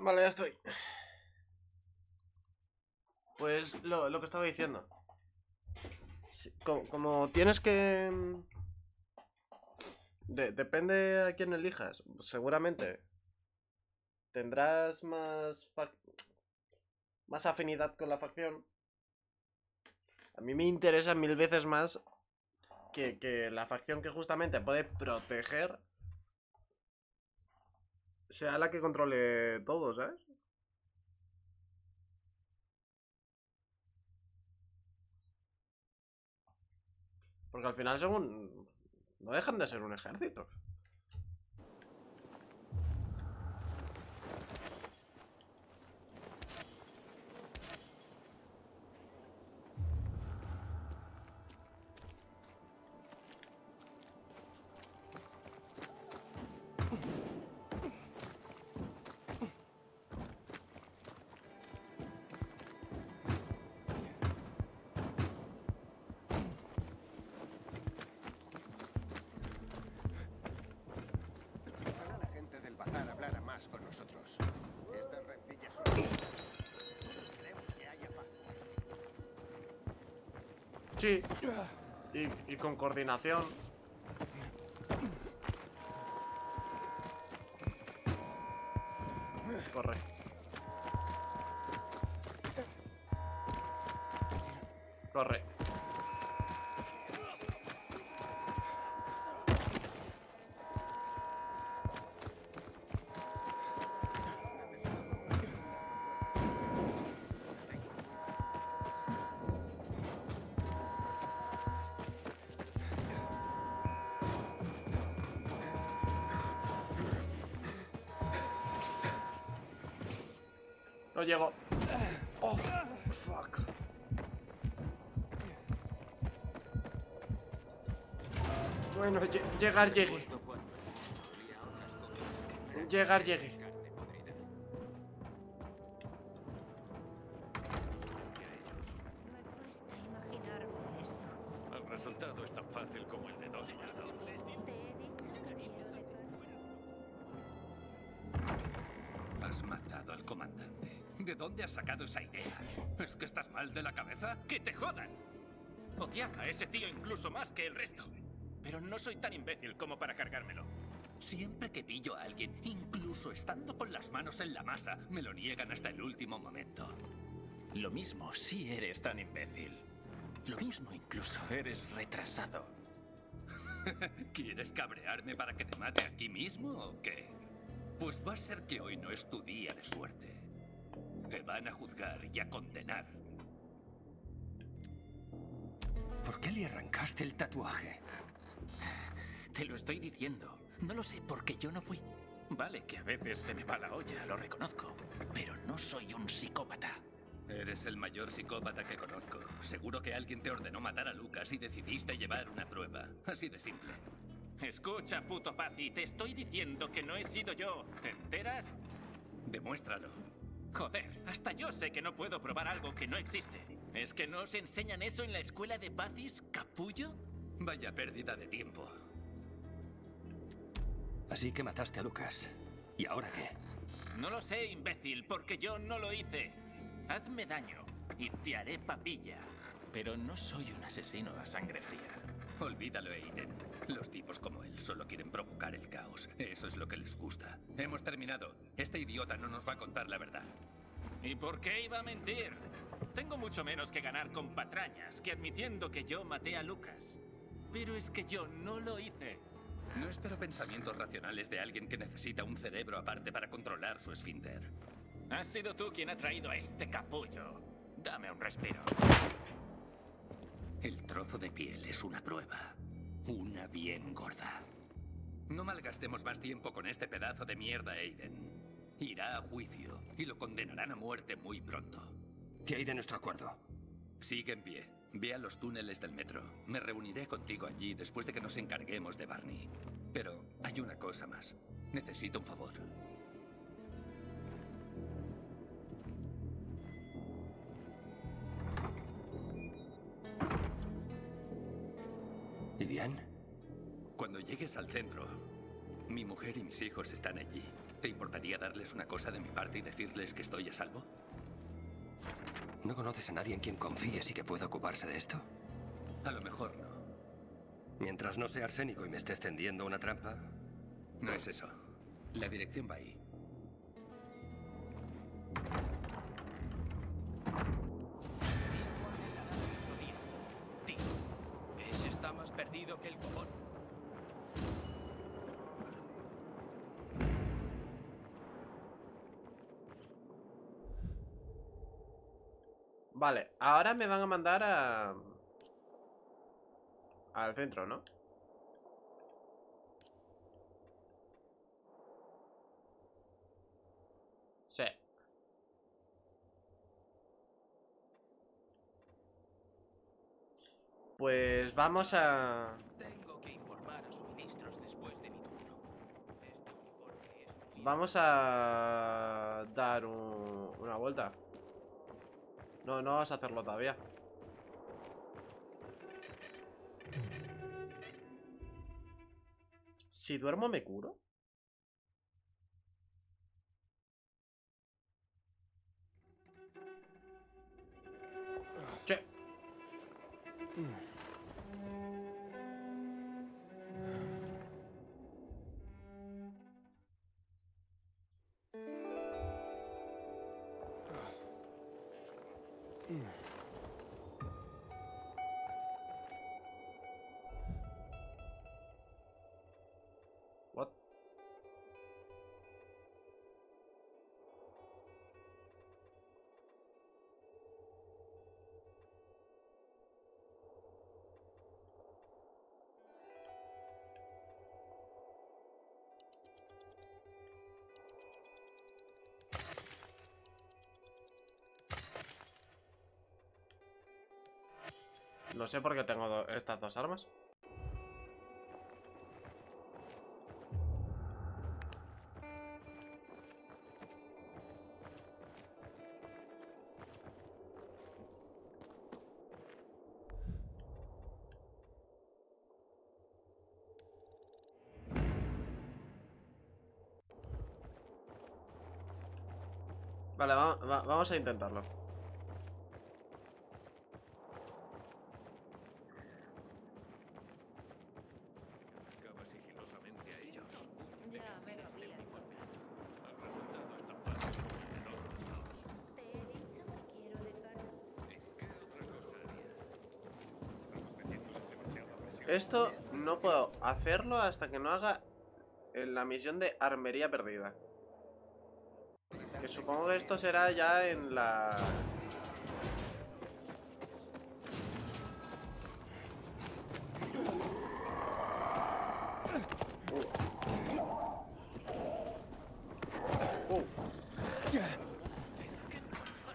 Vale, ya estoy. Pues lo que estaba diciendo. Sí, como tienes que... Depende a quién elijas. Seguramente tendrás más afinidad con la facción. A mí me interesa mil veces más que la facción que justamente puede proteger sea la que controle todo, ¿sabes? Porque al final son no dejan de ser un ejército. Con nosotros. Estas rencillas son... Creo que haya paz. Sí. Y con coordinación. Corre. Corre. No llego. Oh, fuck. Bueno, llegar llegué. Llegar llegué. El resultado es tan fácil como el de 2 más 2. Has matado al comandante. ¿De dónde has sacado esa idea? ¿Es que estás mal de la cabeza? ¡Que te jodan! Odiaba a ese tío incluso más que el resto. Pero no soy tan imbécil como para cargármelo. Siempre que pillo a alguien, incluso estando con las manos en la masa, me lo niegan hasta el último momento. Lo mismo si eres tan imbécil. Lo mismo incluso eres retrasado. ¿Quieres cabrearme para que te mate aquí mismo o qué? Pues va a ser que hoy no es tu día de suerte. Te van a juzgar y a condenar. ¿Por qué le arrancaste el tatuaje? Te lo estoy diciendo. No lo sé, porque yo no fui. Vale, que a veces se me va la olla, lo reconozco. Pero no soy un psicópata. Eres el mayor psicópata que conozco. Seguro que alguien te ordenó matar a Lucas y decidiste llevar una prueba. Así de simple. Escucha, puto Pazzi, te estoy diciendo que no he sido yo. ¿Te enteras? Demuéstralo. Joder, hasta yo sé que no puedo probar algo que no existe. ¿Es que no os enseñan eso en la escuela de Pazzi, capullo? Vaya pérdida de tiempo. Así que mataste a Lucas. ¿Y ahora qué? No lo sé, imbécil, porque yo no lo hice. Hazme daño y te haré papilla. Pero no soy un asesino a sangre fría. Olvídalo, Aiden. Los tipos como él solo quieren provocar el caos. Eso es lo que les gusta. Hemos terminado. Este idiota no nos va a contar la verdad. ¿Y por qué iba a mentir? Tengo mucho menos que ganar con patrañas que admitiendo que yo maté a Lucas. Pero es que yo no lo hice. No espero pensamientos racionales de alguien que necesita un cerebro aparte para controlar su esfínter. Has sido tú quien ha traído a este capullo. Dame un respiro. El trozo de piel es una prueba. Una bien gorda. No malgastemos más tiempo con este pedazo de mierda, Aiden. Irá a juicio y lo condenarán a muerte muy pronto. ¿Qué hay de nuestro acuerdo? Sigue en pie. Ve a los túneles del metro. Me reuniré contigo allí después de que nos encarguemos de Barney. Pero hay una cosa más. Necesito un favor. ¿Y bien? Cuando llegues al centro, mi mujer y mis hijos están allí. ¿Te importaría darles una cosa de mi parte y decirles que estoy a salvo? ¿No conoces a nadie en quien confíes y que pueda ocuparse de esto? A lo mejor no. Mientras no sea arsénico y me estés tendiendo una trampa... No es eso. La dirección va ahí. Tío, ese está más perdido que el cojón. Vale, ahora me van a mandar a... al centro, ¿no? Sí. Pues vamos a... Tengo que informar a suministros después de mi turno. Vamos a dar una vuelta. No, no vas a hacerlo todavía. Si duermo, ¿me curo? Che. What? No sé por qué tengo estas dos armas. Vale, vamos a intentarlo. Esto no puedo hacerlo hasta que no haga la misión de armería perdida. Que supongo que esto será ya en la...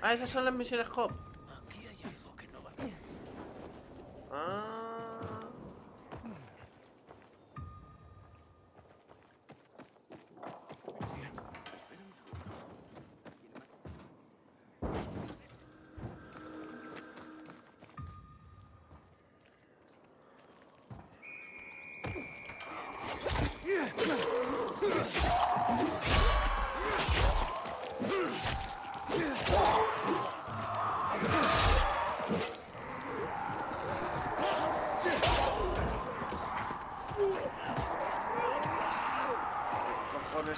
Ah, esas son las misiones Hop.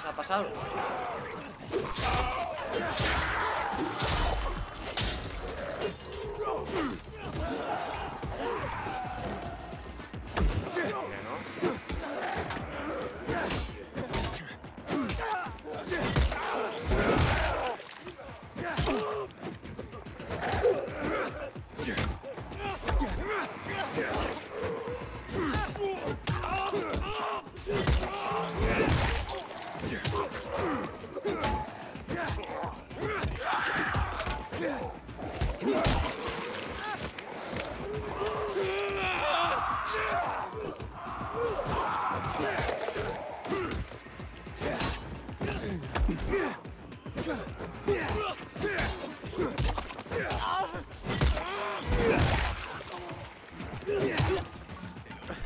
¿Qué ha pasado?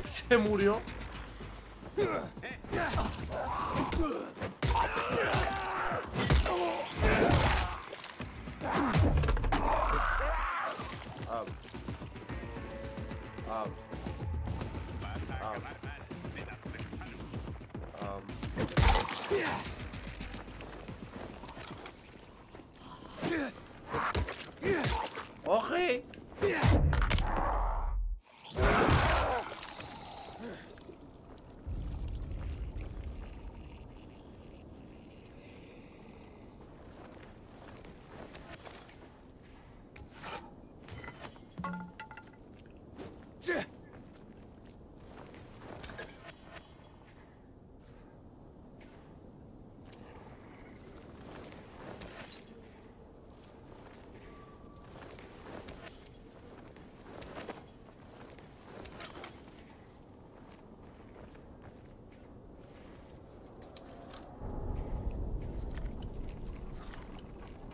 Se murió. ¡Coge!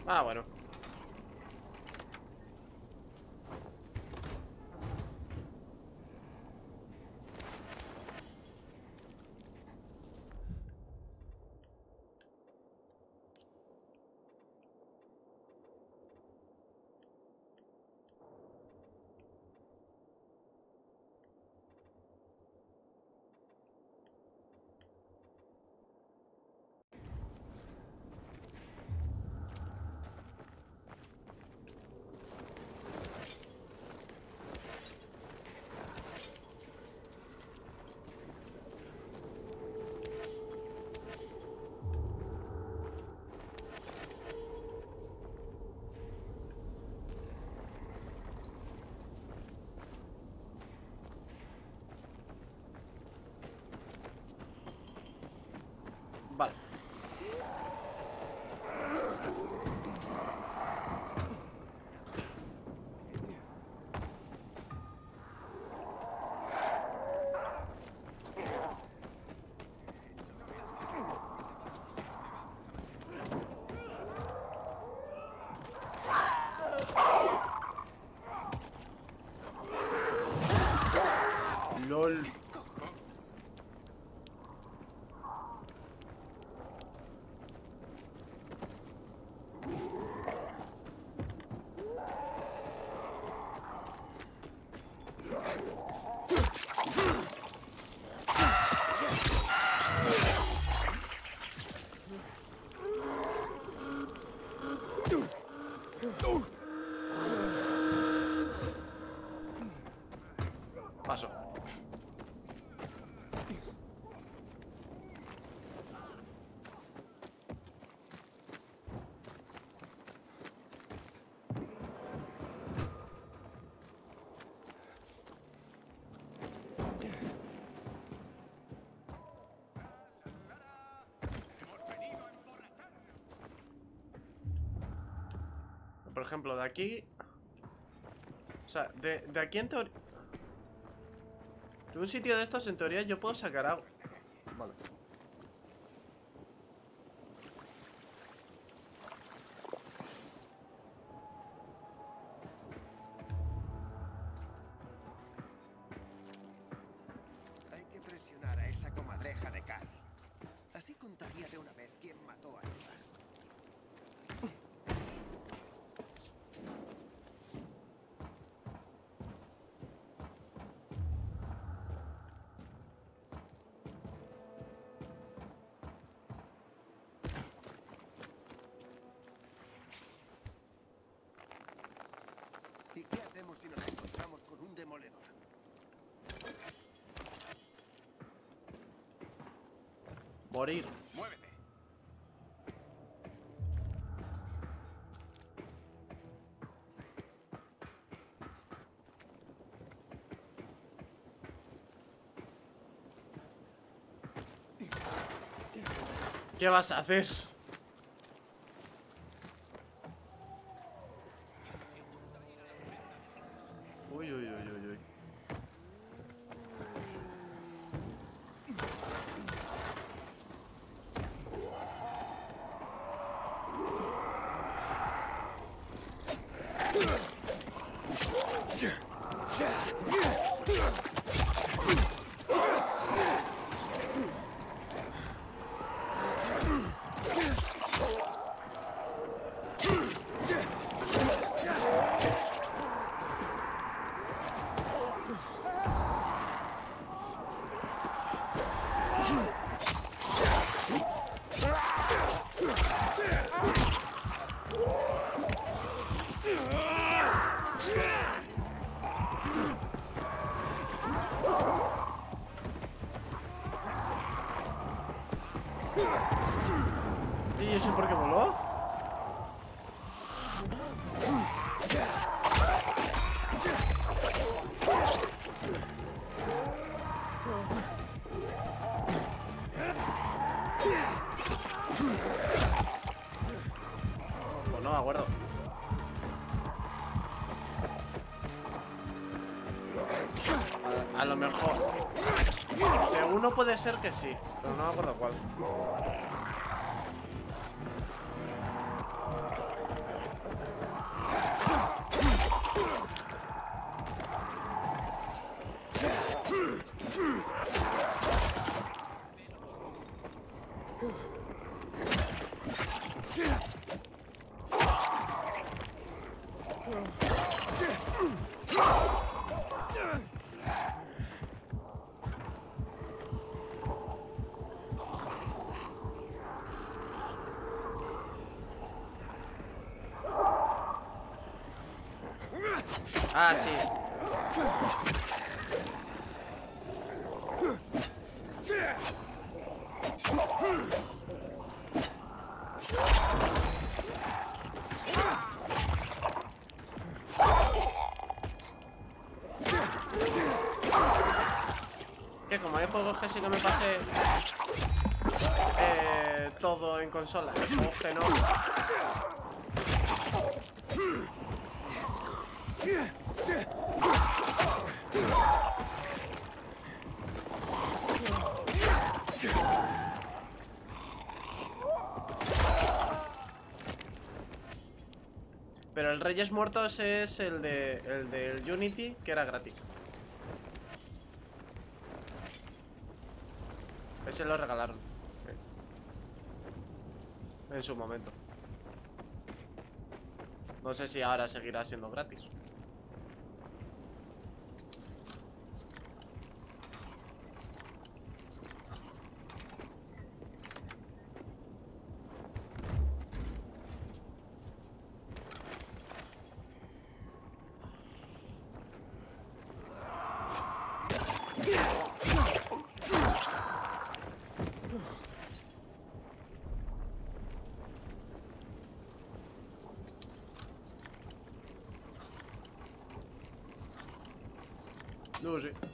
Ah, bueno. Por ejemplo, de aquí... O sea, de aquí en teoría... De un sitio de estos, en teoría, yo puedo sacar agua. Vale. Hay que presionar a esa comadreja de Kal. Así contaría de una vez quién mató a Lucas. Morir. Muévete. ¿Qué vas a hacer? Uy, uy, uy, uy, uy. ¿Y eso por qué voló? Pues no me acuerdo. A lo mejor de uno puede ser que sí, pero no me acuerdo cuál. Ah, sí. Que como hay juegos que sí que me pasé todo en consola, juegos que no. Pero el Reyes Muertos es el del Unity, que era gratis. Ese lo regalaron en su momento. No sé si ahora seguirá siendo gratis. No sé.